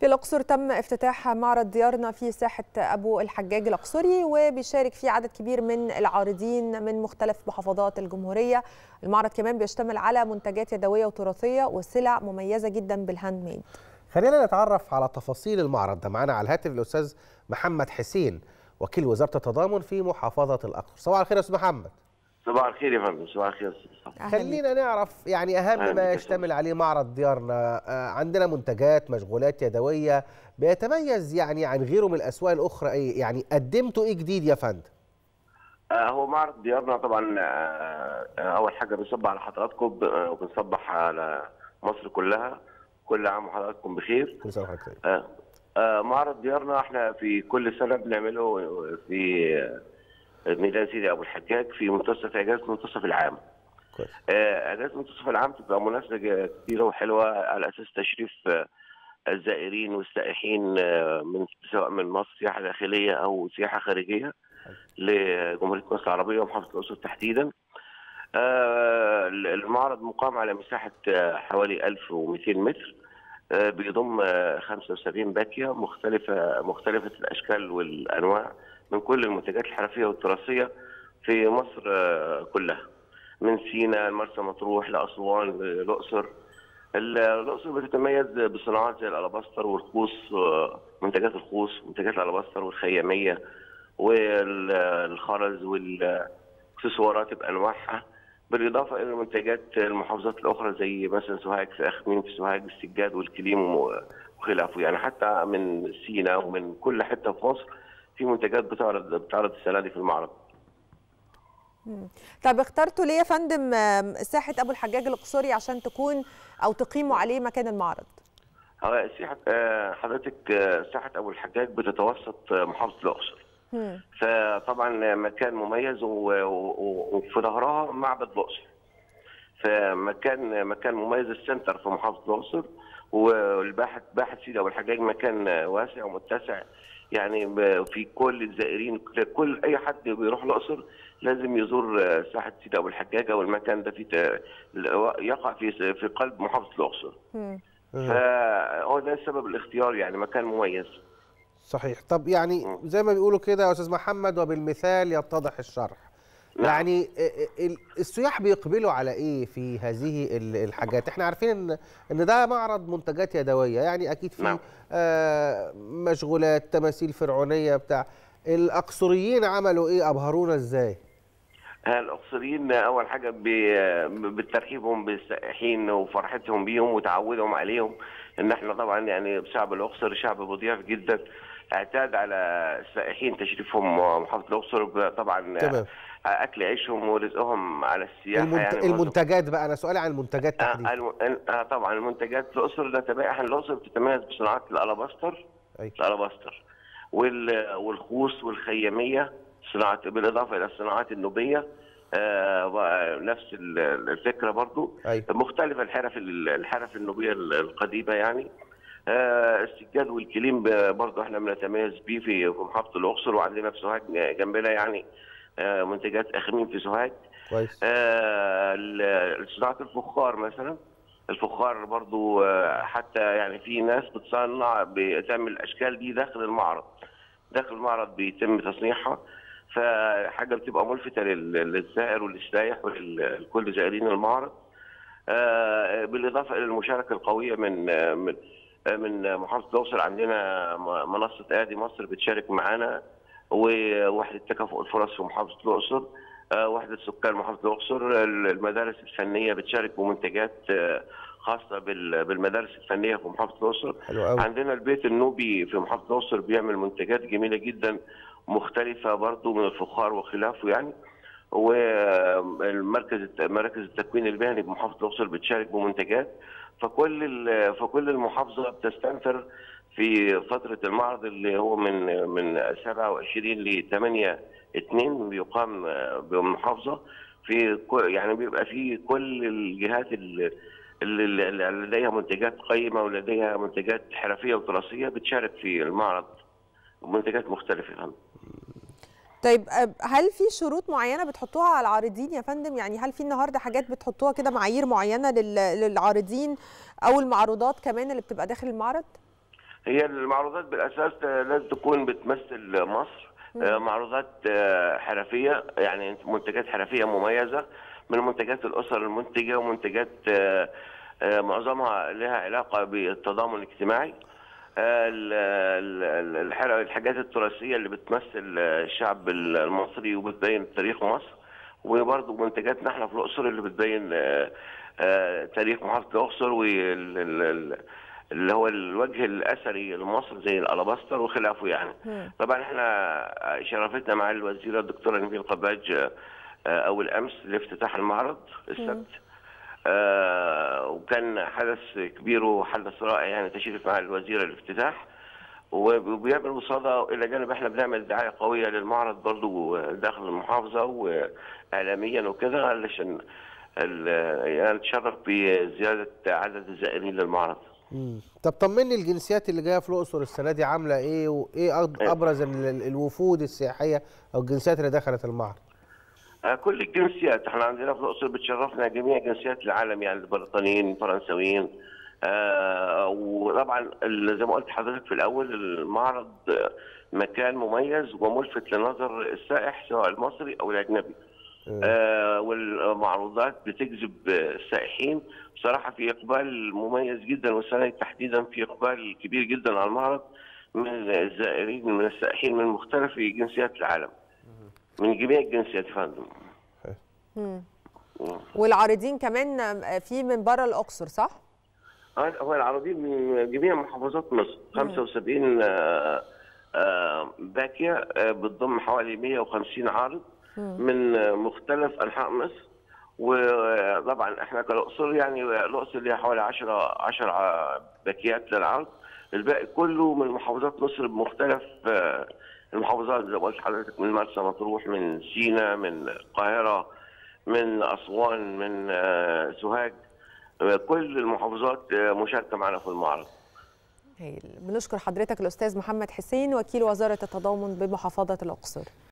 في الأقصر تم افتتاح معرض ديارنا في ساحة أبو الحجاج الأقصري، وبيشارك فيه عدد كبير من العارضين من مختلف محافظات الجمهورية. المعرض كمان بيشتمل على منتجات يدوية وتراثية وسلع مميزة جدا بالهاند ميد. خلينا نتعرف على تفاصيل المعرض ده. معانا على الهاتف الأستاذ محمد حسين، وكيل وزارة التضامن في محافظة الأقصر. صباح الخير يا أستاذ محمد. صباح الخير يا فندم. صباح الخير. خلينا نعرف يعني اهم ما يشتمل عليه معرض ديارنا. عندنا منتجات، مشغولات يدويه، بيتميز يعني عن غيره من الاسواق الاخرى ايه؟ يعني قدمتوا ايه جديد يا فندم؟ هو معرض ديارنا طبعا اول حاجه بنصبح على حضراتكم وبنصبح على مصر كلها، كل عام وحضراتكم بخير. كل سنه وحضرتك بخير. معرض ديارنا احنا في كل سنه بنعمله في ميدان سيدي ابو الحجاج في منتصف اجازه منتصف العام. كويس. اجازه منتصف العام تبقى مناسبه كتيره وحلوه على اساس تشريف الزائرين والسائحين من سواء من مصر سياحه داخليه او سياحه خارجيه لجمهوريه مصر العربيه ومحافظه الاقصر تحديدا. المعرض مقام على مساحه حوالي 1200 متر، بيضم 75 باكيه مختلفه الاشكال والانواع من كل المنتجات الحرفيه والتراثيه في مصر كلها، من سينا لمرسى مطروح لاسوان للاقصر. الاقصر بتتميز بصناعات زي الألبستر والخوص، منتجات الخوص ومنتجات الألبستر والخياميه والخرز والاكسسوارات بانواعها، بالاضافه الى منتجات المحافظات الاخرى زي مثلا سوهاج في اخميم في سوهاج السجاد والكليم وخلافه. يعني حتى من سينا ومن كل حته في مصر في منتجات بتعرض السنه دي في المعرض. طب اخترتوا ليه يا فندم ساحه ابو الحجاج الاقصري عشان تكون او تقيموا عليه مكان المعرض؟ هو حضرتك ساحه ابو الحجاج بتتوسط محافظه الاقصر. فطبعا مكان مميز وفي ظهرها معبد الاقصر. فمكان مميز، السنتر في محافظه الاقصر، والباحة سيدي ابو الحجاج مكان واسع ومتسع، يعني في كل الزائرين كل اي حد بيروح الاقصر لازم يزور ساحه سيدي ابو الحجاج، والمكان ده يقع في قلب محافظه الاقصر. فهو ده سبب الاختيار، يعني مكان مميز. صحيح. طب يعني زي ما بيقولوا كده يا استاذ محمد، وبالمثال يتضح الشرح. يعني السياح بيقبلوا على ايه في هذه الحاجات؟ احنا عارفين ان ده معرض منتجات يدويه، يعني اكيد في مشغولات، تماثيل فرعونيه بتاع. الاقصريين عملوا ايه؟ ابهرونا ازاي؟ الاقصريين اول حاجه بترحيبهم بالسائحين وفرحتهم بيهم وتعودهم عليهم، ان احنا طبعا يعني شعب الاقصر شعب مضياف جدا، اعتاد على السائحين تشريفهم محافظه الاقصر طبعا. تمام. اكل عيشهم ورزقهم على السياحه. يعني المنتجات بقى، انا سؤالي عن المنتجات تحديدا. طبعا المنتجات الاقصر ده الاقصر بتتميز بصناعات الالبستر. أي. الالبستر والخوص والخياميه، صناعات بالاضافه الى الصناعات النوبيه نفس الفكره برضو. أي. مختلفه الحرف النوبيه القديمه يعني. السجاد والكليم برضو احنا بنتميز بيه في محافظه الاقصر، وعندنا في سوهاج جنبنا يعني منتجات اخميم في سوهاج. كويس. صناعه الفخار مثلا، الفخار برضو حتى يعني في ناس بتعمل الاشكال دي داخل المعرض بيتم تصنيعها، فحاجه بتبقى ملفته للزائر والسائح ولكل زائرين المعرض. بالاضافه الى المشاركه القويه من محافظه الاقصر. عندنا منصه ادي مصر بتشارك معانا، ووحده تكافؤ الفرص في محافظه الاقصر، وحده سكان محافظه الاقصر، المدارس الفنيه بتشارك بمنتجات خاصه بالمدارس الفنيه في محافظه الاقصر. عندنا البيت النوبي في محافظه الاقصر بيعمل منتجات جميله جدا مختلفه برضو من الفخار وخلافه يعني. ومركز التكوين المهني بمحافظه الاقصر بتشارك بمنتجات. فكل المحافظه بتستنفر في فتره المعرض اللي هو من 27 ل 8/2 بيقام بمحافظه، في يعني بيبقى في كل الجهات اللي لديها منتجات قيمه ولديها منتجات حرفيه وتراثيه بتشارك في المعرض، منتجات مختلفه. طيب هل في شروط معينه بتحطوها على العارضين يا فندم؟ يعني هل في النهارده حاجات بتحطوها كده، معايير معينه للعارضين او المعروضات كمان اللي بتبقى داخل المعرض؟ هي المعروضات بالاساس لازم تكون بتمثل مصر، معروضات حرفيه، يعني منتجات حرفيه مميزه من منتجات الاسر المنتجه، ومنتجات معظمها لها علاقه بالتضامن الاجتماعي. الحاجات التراثيه اللي بتمثل الشعب المصري وبتبين تاريخ مصر، وبرضه منتجاتنا احنا في الاقصر اللي بتبين تاريخ محافظه الاقصر، اللي هو الوجه الاثري لمصر زي الألبستر وخلافه يعني. طبعا احنا شرفتنا مع الوزيره الدكتوره نمير قباج اول امس لافتتاح المعرض السبت، وكان حدث كبير وحدث رائع يعني، تشرف مع الوزيره الافتتاح، وبيعمل وصاده الى جانب احنا بنعمل دعايه قويه للمعرض برضو داخل المحافظه واعلاميا وكذا، علشان يعني نتشرف بزياده عدد الزائرين للمعرض. طب طمني، الجنسيات اللي جايه في الاقصر السنه دي عامله ايه؟ وايه ابرز الوفود السياحيه او الجنسيات اللي دخلت المعرض؟ كل الجنسيات، احنا عندنا في الاقصر بتشرفنا جميع جنسيات العالم، يعني البريطانيين، الفرنساويين، وطبعا زي ما قلت حضرتك في الاول، المعرض مكان مميز وملفت لنظر السائح سواء المصري او الاجنبي. والمعروضات بتجذب السائحين بصراحه، في اقبال مميز جدا، والسنه تحديدا في اقبال كبير جدا على المعرض من الزائرين من السائحين من مختلف جنسيات العالم، من جميع الجنسيات يا فندم. والعارضين كمان في من بره الاقصر صح؟ هو العارضين من جميع محافظات مصر، 75 باكيه بتضم حوالي 150 عارض من مختلف انحاء مصر. وطبعا احنا كالاقصر يعني الاقصر ليها حوالي 10 باكيات للعرض، الباقي كله من محافظات مصر بمختلف المحافظات زي ما قلت لحضرتك، من مرسى مطروح، من سينا، من القاهره، من اسوان، من سوهاج، كل المحافظات مشاركه معنا في المعرض. بنشكر حضرتك الاستاذ محمد حسين وكيل وزاره التضامن بمحافظه الاقصر.